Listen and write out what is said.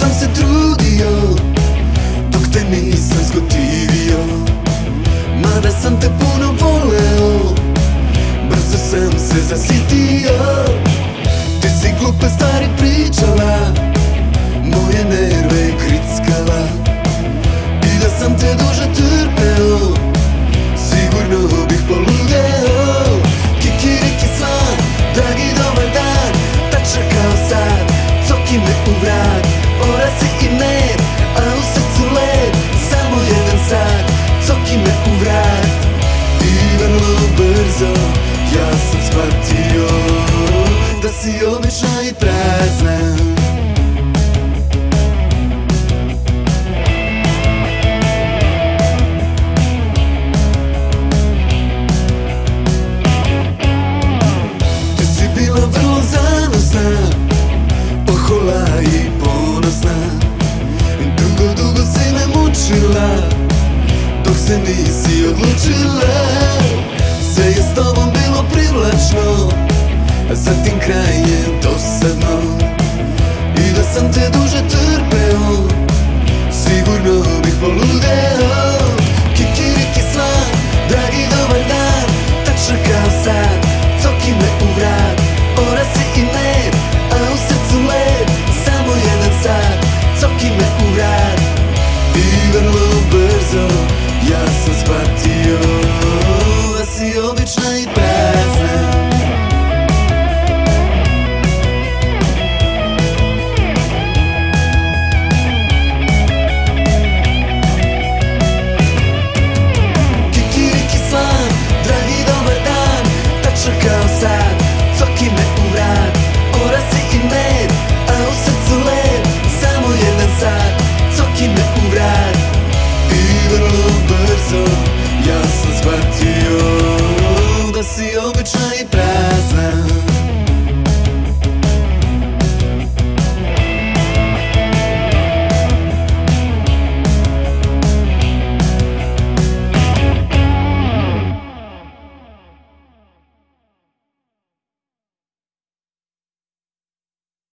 sam se trudio, dok te nisam skotivio. Mada sam te puno voleo, brzo sam se zasitio. Ti si glupe stvari pričala, moje nerve krickala. I da sam te duže trpeo, sigurno bih poludeo. Kikiriki slan, dragi dobar dan, tačna kao sad, coki me u vrat. Ora si i med, a u srcu led, samo jedan sad, coki me u vrat. I vrlo brzo, ja sam shvatio da si obična i prazna. Pohola i ponosna, dugo, dugo si me mučila, dok se nisi odlučila. Sve je s tobom bilo privlačno, a zatim kraj